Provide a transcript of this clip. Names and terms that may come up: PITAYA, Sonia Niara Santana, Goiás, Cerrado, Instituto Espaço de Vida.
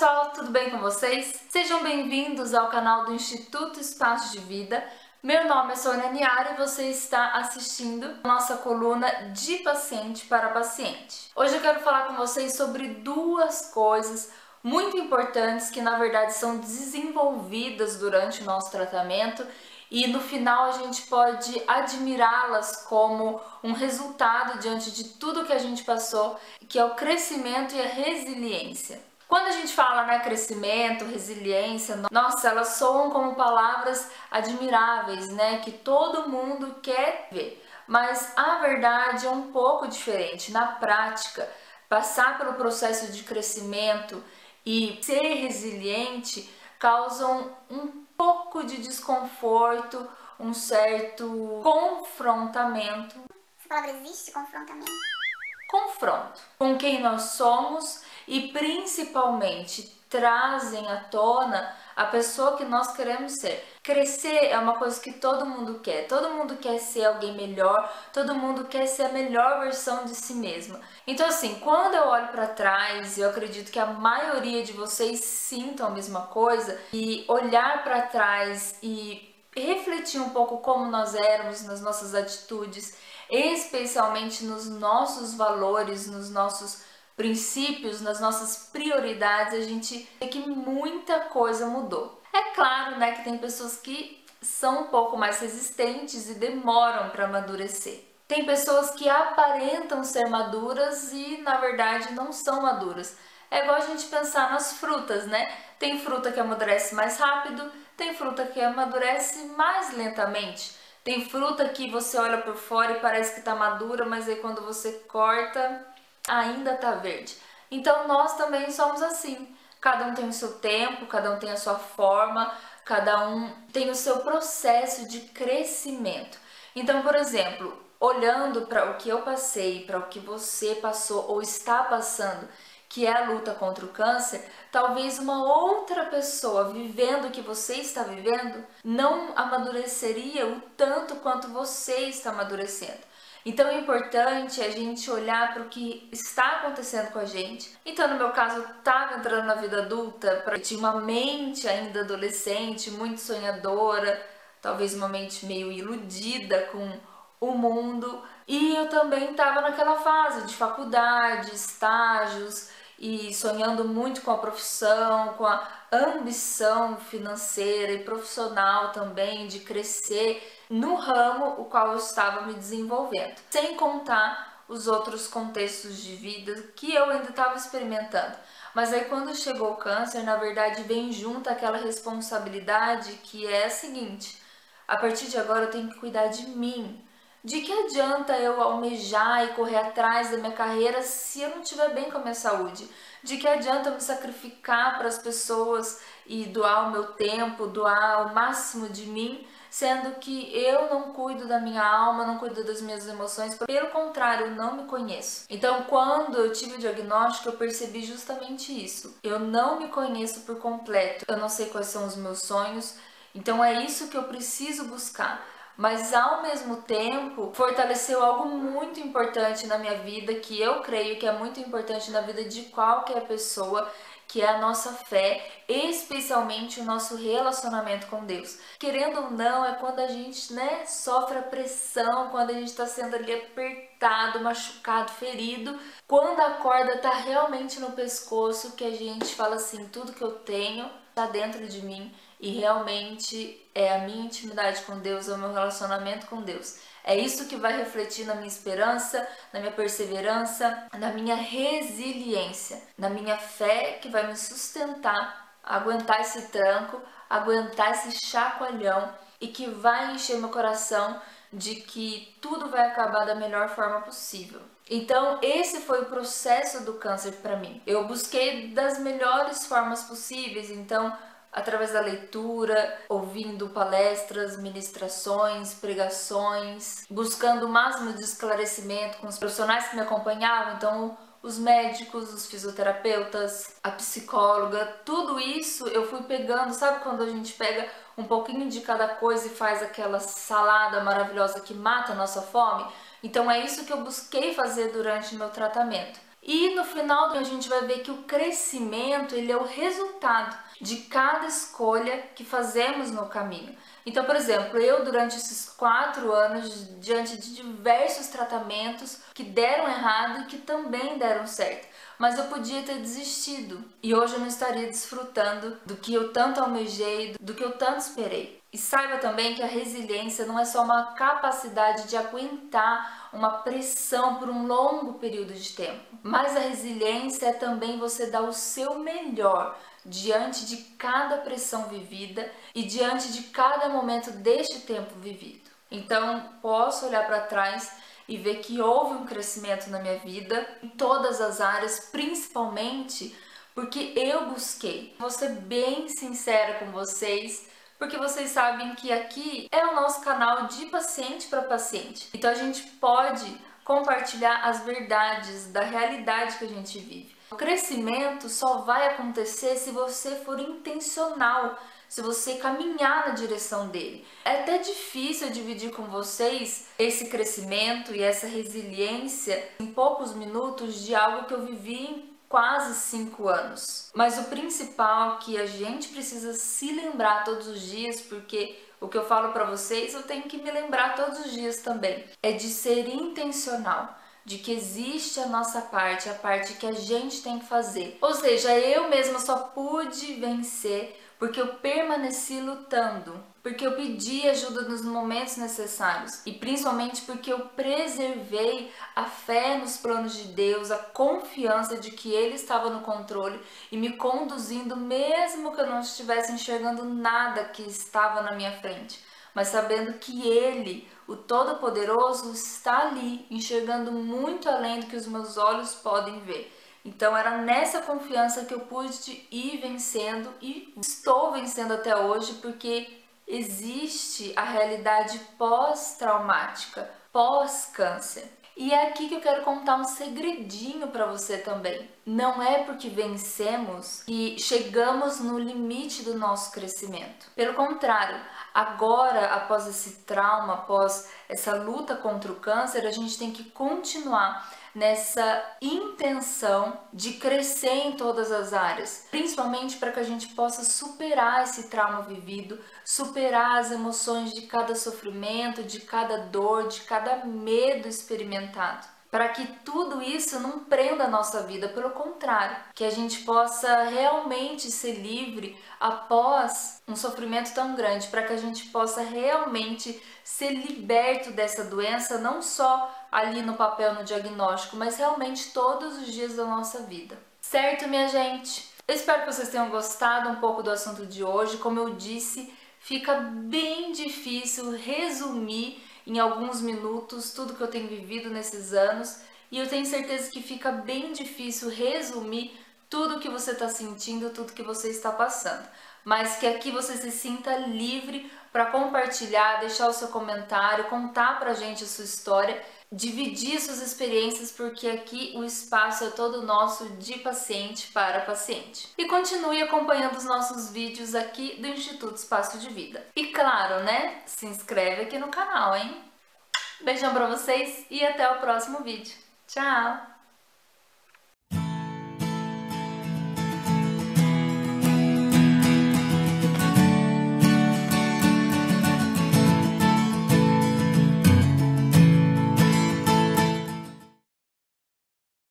pessoal, tudo bem com vocês? Sejam bem-vindos ao canal do Instituto Espaço de Vida. Meu nome é Sonia Niara e você está assistindo a nossa coluna de paciente para paciente. Hoje eu quero falar com vocês sobre duas coisas muito importantes que na verdade são desenvolvidas durante o nosso tratamento e no final a gente pode admirá-las como um resultado diante de tudo que a gente passou, que é o crescimento e a resiliência. Quando a gente fala crescimento, resiliência, nossa, elas soam como palavras admiráveis, que todo mundo quer ver. Mas a verdade é um pouco diferente. Na prática, passar pelo processo de crescimento e ser resiliente causam um pouco de desconforto, um certo confrontamento. Essa palavra existe, confrontamento? Confronto com quem nós somos e principalmente trazem à tona a pessoa que nós queremos ser. Crescer é uma coisa que todo mundo quer ser alguém melhor, todo mundo quer ser a melhor versão de si mesma. Então assim, quando eu olho para trás, eu acredito que a maioria de vocês sintam a mesma coisa, e olhar para trás e refletir um pouco como nós éramos nas nossas atitudes, especialmente nos nossos valores, nos nossos princípios, nas nossas prioridades, a gente vê que muita coisa mudou. É claro, que tem pessoas que são um pouco mais resistentes e demoram para amadurecer. Tem pessoas que aparentam ser maduras e na verdade não são maduras. É igual a gente pensar nas frutas, Tem fruta que amadurece mais rápido, tem fruta que amadurece mais lentamente. Tem fruta que você olha por fora e parece que está madura, mas aí quando você corta, ainda está verde. Então nós também somos assim. Cada um tem o seu tempo, cada um tem a sua forma, cada um tem o seu processo de crescimento. Então, por exemplo, olhando para o que eu passei, para o que você passou ou está passando, que é a luta contra o câncer, talvez uma outra pessoa vivendo o que você está vivendo não amadureceria o tanto quanto você está amadurecendo. Então é importante a gente olhar para o que está acontecendo com a gente. Então, no meu caso, eu estava entrando na vida adulta, eu tinha uma mente ainda adolescente, muito sonhadora, talvez uma mente meio iludida com o mundo. E eu também estava naquela fase de faculdade, estágios e sonhando muito com a profissão, com a ambição financeira e profissional também, de crescer no ramo o qual eu estava me desenvolvendo, sem contar os outros contextos de vida que eu ainda estava experimentando. Mas aí quando chegou o câncer, na verdade vem junto aquela responsabilidade que é a seguinte: a partir de agora eu tenho que cuidar de mim. De que adianta eu almejar e correr atrás da minha carreira se eu não estiver bem com a minha saúde? De que adianta eu me sacrificar para as pessoas e doar o meu tempo, doar o máximo de mim, sendo que eu não cuido da minha alma, não cuido das minhas emoções, pelo contrário, eu não me conheço. Então, quando eu tive o diagnóstico, eu percebi justamente isso. Eu não me conheço por completo, eu não sei quais são os meus sonhos, então é isso que eu preciso buscar. Mas ao mesmo tempo fortaleceu algo muito importante na minha vida, que eu creio que é muito importante na vida de qualquer pessoa, que é a nossa fé, especialmente o nosso relacionamento com Deus. Querendo ou não, é quando a gente sofre a pressão, quando a gente está sendo ali apertado, machucado, ferido, quando a corda está realmente no pescoço, que a gente fala assim, tudo que eu tenho está dentro de mim. E realmente é a minha intimidade com Deus, é o meu relacionamento com Deus. É isso que vai refletir na minha esperança, na minha perseverança, na minha resiliência, na minha fé, que vai me sustentar, aguentar esse tranco, aguentar esse chacoalhão, e que vai encher meu coração de que tudo vai acabar da melhor forma possível. Então esse foi o processo do câncer para mim. Eu busquei das melhores formas possíveis, então através da leitura, ouvindo palestras, ministrações, pregações, buscando o máximo de esclarecimento com os profissionais que me acompanhavam, então os médicos, os fisioterapeutas, a psicóloga, tudo isso eu fui pegando, sabe quando a gente pega um pouquinho de cada coisa e faz aquela salada maravilhosa que mata a nossa fome? Então é isso que eu busquei fazer durante o meu tratamento. E no final a gente vai ver que o crescimento ele é o resultado de cada escolha que fazemos no caminho. Então, por exemplo, eu durante esses 4 anos, diante de diversos tratamentos que deram errado e que também deram certo, mas eu podia ter desistido e hoje eu não estaria desfrutando do que eu tanto almejei, do que eu tanto esperei. E saiba também que a resiliência não é só uma capacidade de aguentar uma pressão por um longo período de tempo, mas a resiliência é também você dar o seu melhor diante de cada pressão vivida e diante de cada momento deste tempo vivido. Então, posso olhar para trás e ver que houve um crescimento na minha vida, em todas as áreas, principalmente porque eu busquei. Vou ser bem sincera com vocês, porque vocês sabem que aqui é o nosso canal de paciente para paciente. Então a gente pode compartilhar as verdades da realidade que a gente vive. O crescimento só vai acontecer se você for intencional, se você caminhar na direção dele. É até difícil dividir com vocês esse crescimento e essa resiliência em poucos minutos de algo que eu vivi em quase 5 anos. Mas o principal que a gente precisa se lembrar todos os dias, porque o que eu falo para vocês eu tenho que me lembrar todos os dias também, é de ser intencional, de que existe a nossa parte, a parte que a gente tem que fazer. Ou seja, eu mesma só pude vencer porque eu permaneci lutando, porque eu pedi ajuda nos momentos necessários e principalmente porque eu preservei a fé nos planos de Deus, a confiança de que Ele estava no controle e me conduzindo mesmo que eu não estivesse enxergando nada que estava na minha frente, mas sabendo que Ele, o Todo-Poderoso, está ali, enxergando muito além do que os meus olhos podem ver. Então era nessa confiança que eu pude ir vencendo e estou vencendo até hoje, porque existe a realidade pós-traumática, pós-câncer. E é aqui que eu quero contar um segredinho para você também. Não é porque vencemos que chegamos no limite do nosso crescimento. Pelo contrário, agora, após esse trauma, após essa luta contra o câncer, a gente tem que continuar nessa intenção de crescer em todas as áreas, principalmente para que a gente possa superar esse trauma vivido, superar as emoções de cada sofrimento, de cada dor, de cada medo experimentado, para que tudo isso não prenda a nossa vida, pelo contrário, que a gente possa realmente ser livre após um sofrimento tão grande, para que a gente possa realmente ser liberto dessa doença, não só ali no papel, no diagnóstico, mas realmente todos os dias da nossa vida. Certo, minha gente? Eu espero que vocês tenham gostado um pouco do assunto de hoje. Como eu disse, fica bem difícil resumir em alguns minutos tudo que eu tenho vivido nesses anos, e eu tenho certeza que fica bem difícil resumir tudo que você está sentindo, tudo que você está passando, mas que aqui você se sinta livre para compartilhar, deixar o seu comentário, contar pra gente a sua história, dividir suas experiências, porque aqui o espaço é todo nosso, de paciente para paciente. E continue acompanhando os nossos vídeos aqui do Instituto Espaço de Vida. E claro, né? Se inscreve aqui no canal, hein? Beijão pra vocês e até o próximo vídeo. Tchau!